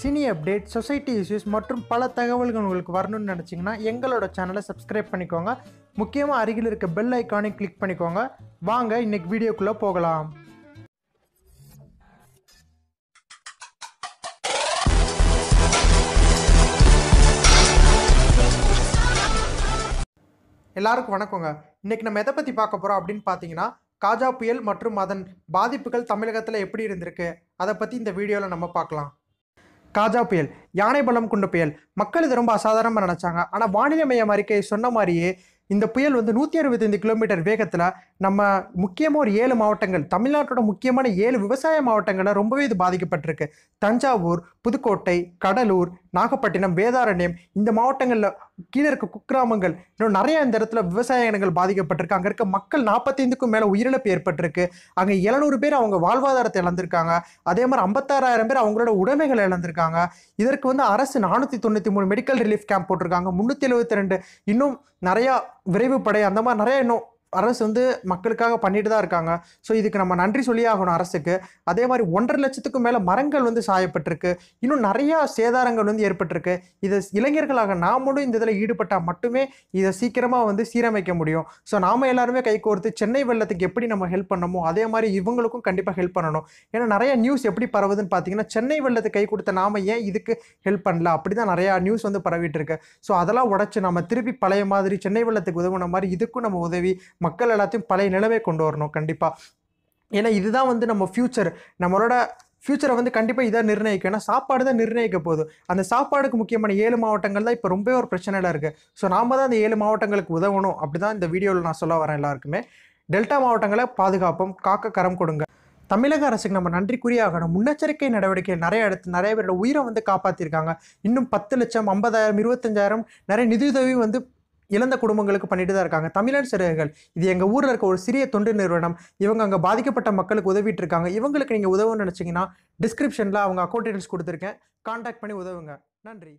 Cine update, society issues மற்றும் பல தகவல்கள் உங்களுக்கு வரணும்னு நினச்சிங்கன்னா எங்களோட சேனலை சப்ஸ்கிரைப் பண்ணிக்கோங்க. முக்கியமாக அருகில் இருக்க பெல் ஐக்கானை கிளிக் பண்ணிக்கோங்க. வாங்க இன்றைக்கி வீடியோக்குள்ளே போகலாம். எல்லாருக்கும் வணக்கங்க. இன்றைக்கி நம்ம எதை பற்றி பார்க்க போகிறோம் அப்படின்னு பார்த்தீங்கன்னா, காஜா புயல் மற்றும் அதன் பாதிப்புகள் தமிழகத்தில் எப்படி இருந்திருக்கு அதை பற்றி இந்த வீடியோவில் நம்ம பார்க்கலாம். காஜா புயல் யானை பலம் கொண்ட புயல். மக்கள் இது ரொம்ப அசாதாரணமாக நினச்சாங்க. ஆனால் வானிலை மையம் அறிக்கை சொன்ன மாதிரியே இந்த புயல் 165 கிலோமீட்டர் வேகத்தில் நம்ம முக்கியமாக ஒரு 7 மாவட்டங்கள், தமிழ்நாட்டோட முக்கியமான 7 விவசாய மாவட்டங்களை ரொம்பவே இது பாதிக்கப்பட்டிருக்கு. தஞ்சாவூர், புதுக்கோட்டை, கடலூர், நாகப்பட்டினம், வேதாரண்யம் இந்த மாவட்டங்களில் கீழே இருக்க குக்கிராமங்கள் இன்னும் நிறையா இந்த இடத்துல விவசாய இடங்கள் பாதிக்கப்பட்டிருக்கு. அங்கே இருக்க மக்கள் 45க்கும் மேலே உயிரிழப்பு ஏற்பட்டிருக்கு. அங்கே 700 பேர் அவங்க வாழ்வாதாரத்தை இழந்திருக்காங்க. அதே மாதிரி 56,000 பேர் அவங்களோட உடைமைகளை இழந்திருக்காங்க. இதற்கு அரசு 493 மெடிக்கல் ரிலீஃப் கேம்ப் போட்டிருக்காங்க. 372 இன்னும் நிறையா விரைவுப்படை அந்த மாதிரி நிறையா இன்னும் அரசு மக்களுக்காக பண்ணிட்டு தான் இருக்காங்க. ஸோ இதுக்கு நம்ம நன்றி சொல்லி ஆகணும் அரசுக்கு. அதே மாதிரி 1.5 லட்சத்துக்கும் மேலே மரங்கள் சாயப்பட்டிருக்கு. இன்னும் நிறையா சேதாரங்கள் ஏற்பட்டிருக்கு. இதை இளைஞர்களாக நாமளும் இந்த இதில் ஈடுபட்டால் மட்டுமே இதை சீக்கிரமாக சீரமைக்க முடியும். ஸோ நாம் எல்லாருமே கை கோர்த்து சென்னை வெள்ளத்துக்கு எப்படி நம்ம ஹெல்ப் பண்ணமோ அதே மாதிரி இவங்களுக்கும் கண்டிப்பாக ஹெல்ப் பண்ணணும். ஏன்னா நிறையா நியூஸ் எப்படி பரவுதுன்னு பார்த்தீங்கன்னா, சென்னை வெள்ளத்துக்கு கை கொடுத்த நாம் ஏன் இதுக்கு ஹெல்ப் பண்ணல அப்படி தான் நிறையா நியூஸ் பரவிட்டு இருக்கு. ஸோ அதெல்லாம் உடச்சி நம்ம திருப்பி பழைய மாதிரி சென்னை வெள்ளத்துக்கு உதவுன மாதிரி இதுக்கும் நம்ம உதவி மக்கள் எல்லாத்தையும் பழைய நிலைமை கொண்டு வரணும் கண்டிப்பாக. ஏன்னா இதுதான் நம்ம ஃப்யூச்சர், நம்மளோட ஃப்யூச்சரை கண்டிப்பாக இதாக நிர்ணயிக்கும். ஏன்னா சாப்பாடு தான் நிர்ணயிக்க போகுது. அந்த சாப்பாடுக்கு முக்கியமான 7 மாவட்டங்கள் தான் இப்போ ரொம்பவே ஒரு பிரச்சனையாக இருக்குது. ஸோ நாம் தான் அந்த 7 மாவட்டங்களுக்கு உதவணும் அப்படி தான் இந்த வீடியோவில் நான் சொல்ல வரேன். எல்லாருக்குமே டெல்டா மாவட்டங்களை பாதுகாப்போம், காக்க கரம் கொடுங்க. தமிழக அரசுக்கு நம்ம நன்றி குறியாகணும். முன்னெச்சரிக்கை நடவடிக்கை நிறைய எடுத்து நிறைய பேரோட உயிரை காப்பாற்றிருக்காங்க. இன்னும் 10 லட்சம், 50,000, 25,000 நிறைய நிதியுதவி இழந்த குடும்பங்களுக்கு பண்ணிட்டு தான் இருக்காங்க. தமிழ்நாடு சிறுவர்கள், இது எங்கள் ஊரில் இருக்க ஒரு சிறிய தொண்டு நிறுவனம். இவங்க அங்கே பாதிக்கப்பட்ட மக்களுக்கு உதவிட்டு இருக்காங்க. இவங்களுக்கு நீங்கள் உதவுன்னு நினச்சிங்கன்னா டிஸ்கிரிப்ஷனில் அவங்க அக்கௌண்ட் டீடைல்ஸ் கொடுத்துருக்கேன். கான்டாக்ட் பண்ணி உதவுங்க. நன்றி.